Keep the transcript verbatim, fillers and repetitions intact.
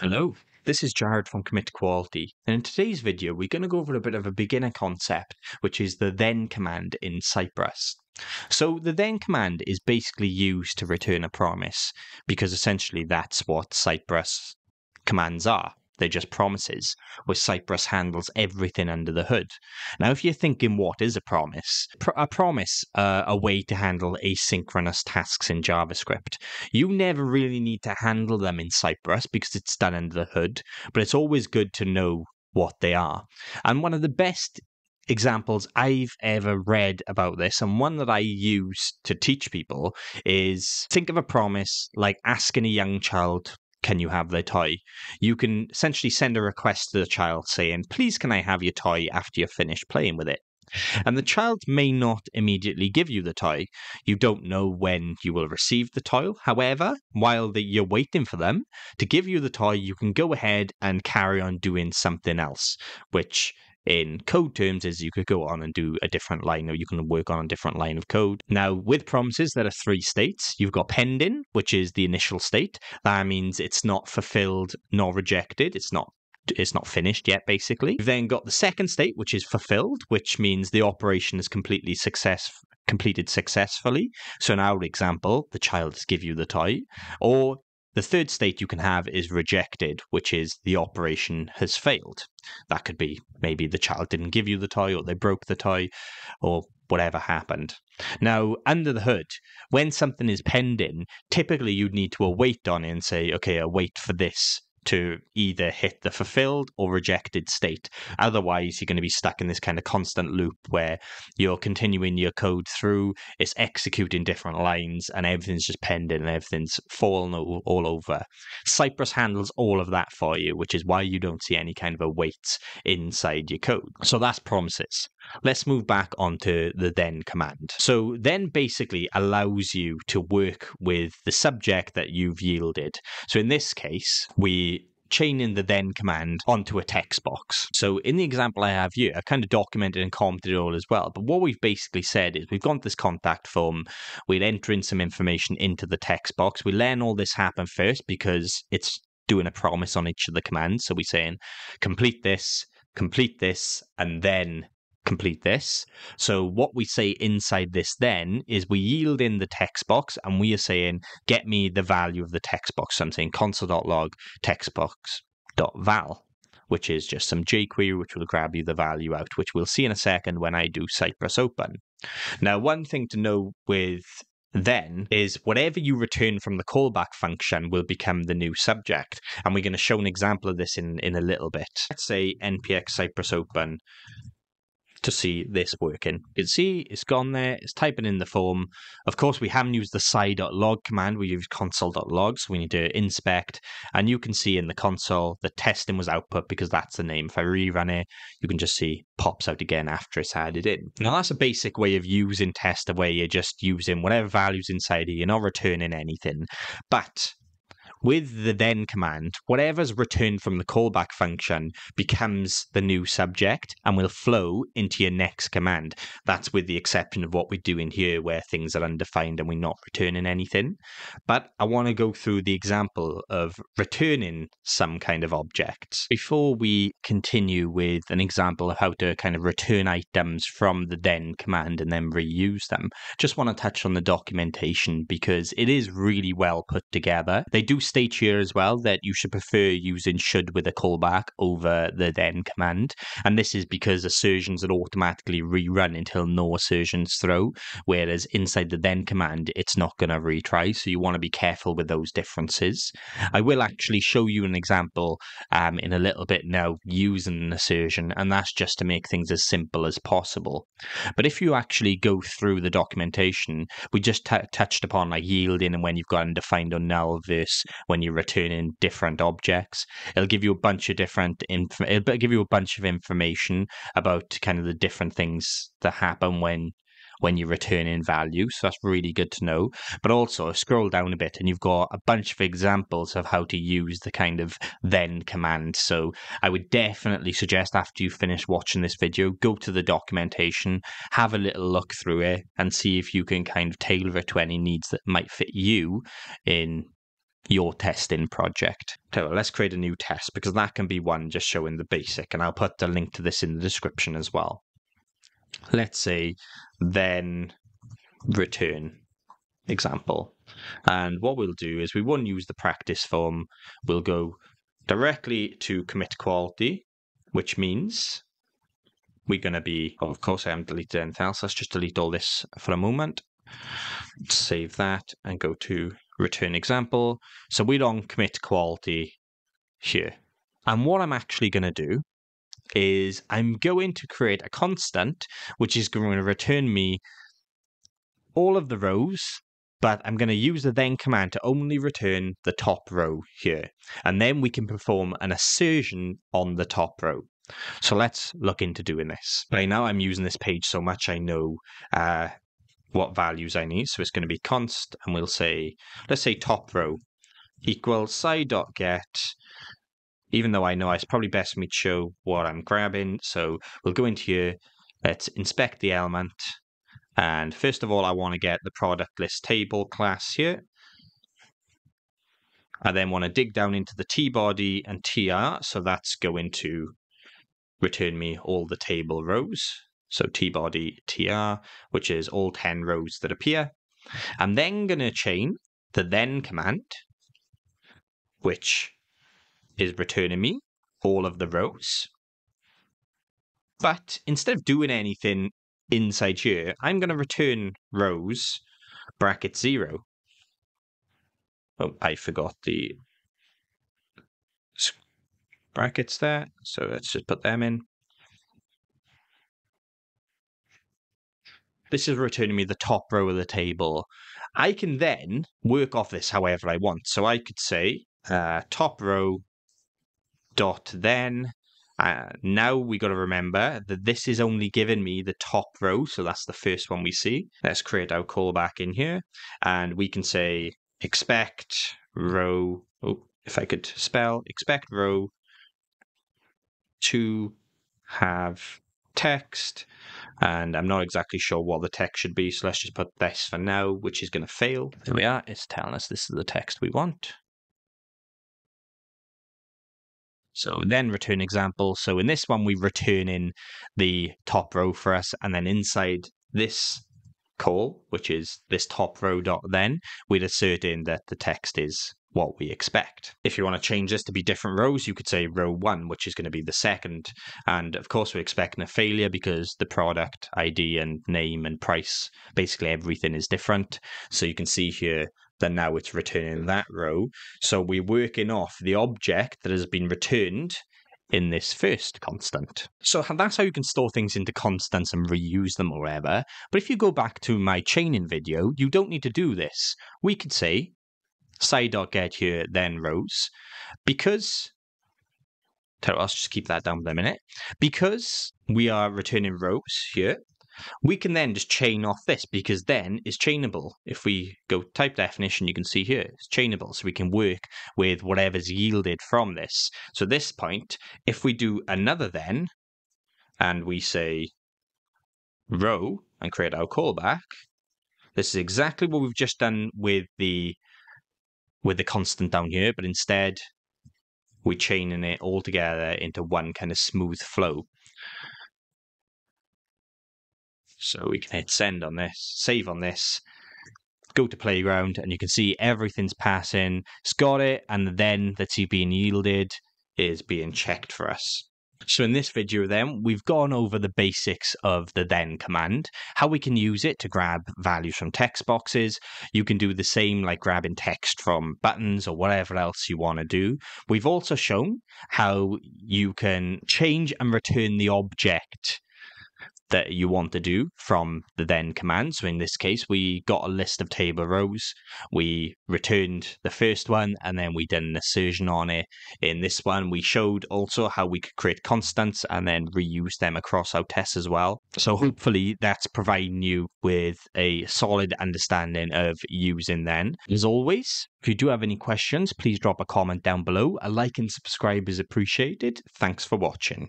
Hello, this is Jared from Commit Quality, and in today's video we're going to go over a bit of a beginner concept, which is the then command in Cypress. So the then command is basically used to return a promise, because essentially that's what Cypress commands are. They're just promises, where Cypress handles everything under the hood. Now, if you're thinking, what is a promise? Pro a promise, uh, a way to handle asynchronous tasks in JavaScript. You never really need to handle them in Cypress because it's done under the hood, but it's always good to know what they are. And one of the best examples I've ever read about this, and one that I use to teach people, is think of a promise like asking a young child, can you have their toy? You can essentially send a request to the child saying, please can I have your toy after you're finished playing with it? And the child may not immediately give you the toy. You don't know when you will receive the toy. However, while the, you're waiting for them to give you the toy, you can go ahead and carry on doing something else, which in code terms is you could go on and do a different line, or you can work on a different line of code. Now with promises, there are three states. You've got pending, which is the initial state. That means it's not fulfilled nor rejected. It's not It's not finished yet, basically. You've then got the second state, which is fulfilled, which means the operation is completely success, completed successfully. So in our example, the child has given you the toy. Or the third state you can have is rejected, which is the operation has failed. That could be maybe the child didn't give you the toy, or they broke the toy, or whatever happened. Now, under the hood, when something is pending, typically you'd need to await on it and say, okay, I'll wait for this to either hit the fulfilled or rejected state. Otherwise, you're going to be stuck in this kind of constant loop where you're continuing your code through, it's executing different lines, and everything's just pending and everything's fallen all, all over. Cypress handles all of that for you, which is why you don't see any kind of a wait inside your code. So that's promises. Let's move back onto the then command. So then basically allows you to work with the subject that you've yielded. So in this case, we chain in the then command onto a text box. So in the example I have here, I kind of documented and commented it all as well. But what we've basically said is we've gone to this contact form, we'll enter in some information into the text box. We learn all this happen first because it's doing a promise on each of the commands. So we're saying, complete this, complete this, and then complete this. So what we say inside this then is we yield in the text box, and we are saying, get me the value of the text box. So I'm saying console.log text box.val, which is just some jQuery, which will grab you the value out, which we'll see in a second when I do Cypress open. Now, one thing to know with then is whatever you return from the callback function will become the new subject. And we're going to show an example of this in, in a little bit. Let's say npx Cypress open to see this working. You can see it's gone there, it's typing in the form. Of course, we haven't used the sci.log command, we used console.log, so we need to inspect, and you can see in the console the testing was output because that's the name. If I rerun it, you can just see pops out again after it's added in. Now that's a basic way of using test, where you're just using whatever values inside here, you're not returning anything. But with the then command, whatever's returned from the callback function becomes the new subject and will flow into your next command. That's with the exception of what we do in here where things are undefined and we're not returning anything. But I want to go through the example of returning some kind of objects before we continue with an example of how to kind of return items from the then command and then reuse them. Just want to touch on the documentation because it is really well put together. They do state here as well that you should prefer using should with a callback over the then command, and this is because assertions are automatically rerun until no assertions throw, whereas inside the then command it's not going to retry, so you want to be careful with those differences. I will actually show you an example um, in a little bit now using an assertion, and that's just to make things as simple as possible. But if you actually go through the documentation, we just t touched upon like yielding and when you've got undefined or null versus when you're returning different objects. It'll give you a bunch of different inf it'll give you a bunch of information about kind of the different things that happen when when you're returning value. So that's really good to know. But also scroll down a bit and you've got a bunch of examples of how to use the kind of then command. So I would definitely suggest after you finish watching this video, go to the documentation, have a little look through it and see if you can kind of tailor it to any needs that might fit you in your testing project. Okay, well, let's create a new test because that can be one just showing the basic, and I'll put the link to this in the description as well. Let's say then return example. And what we'll do is we won't use the practice form. We'll go directly to commit quality, which means we're going to be, oh, of course I haven't deleted anything else. Let's just delete all this for a moment. Save that and go to return example. So we're on commit quality here. And what I'm actually going to do is I'm going to create a constant, which is going to return me all of the rows, but I'm going to use the then command to only return the top row here. And then we can perform an assertion on the top row. So let's look into doing this. Right now I'm using this page so much I know uh, what values I need. So it's going to be const, and we'll say, let's say top row equals side.get. Even though I know it's probably best for me to show what I'm grabbing. So we'll go into here, let's inspect the element. And first of all, I want to get the product list table class here. I then want to dig down into the tbody and tr. So that's going to return me all the table rows. So tbody, tr, which is all ten rows that appear. I'm then going to chain the then command, which is returning me all of the rows. But instead of doing anything inside here, I'm going to return rows bracket zero. Oh, I forgot the brackets there. So let's just put them in. This is returning me the top row of the table. I can then work off this however I want. So I could say uh, top row dot then. Uh, now we got to remember that this is only giving me the top row, so that's the first one we see. Let's create our callback in here, and we can say expect row. Oh, if I could spell, expect row to have text, and I'm not exactly sure what the text should be, so let's just put this for now, which is going to fail. There we are. It's telling us this is the text we want. So then return example. So in this one, we return in the top row for us. And then inside this call, which is this top row dot then, we'd assert in that the text is what we expect. If you want to change this to be different rows, you could say row one, which is going to be the second. And of course, we're expecting a failure because the product I D and name and price, basically everything is different. So you can see here, then now it's returning that row. So we're working off the object that has been returned in this first constant. So that's how you can store things into constants and reuse them or whatever. But if you go back to my chaining video, you don't need to do this. We could say side.get here, then rows, because, let's just keep that down for a minute. Because we are returning rows here, we can then just chain off this because then is chainable. If we go type definition, you can see here it's chainable. So we can work with whatever's yielded from this. So at this point, if we do another then, and we say row and create our callback, this is exactly what we've just done with the with the constant down here, but instead we're chaining it all together into one kind of smooth flow. So we can hit send on this, save on this, go to playground, and you can see everything's passing. It's got it, and then that's being yielded is being checked for us. So in this video then, we've gone over the basics of the then command, how we can use it to grab values from text boxes. You can do the same, like grabbing text from buttons or whatever else you want to do. We've also shown how you can change and return the object that you want to do from the then command. So in this case, we got a list of table rows. We returned the first one, and then we did an assertion on it. In this one, we showed also how we could create constants and then reuse them across our tests as well. So hopefully that's providing you with a solid understanding of using then. As always, if you do have any questions, please drop a comment down below. A like and subscribe is appreciated. Thanks for watching.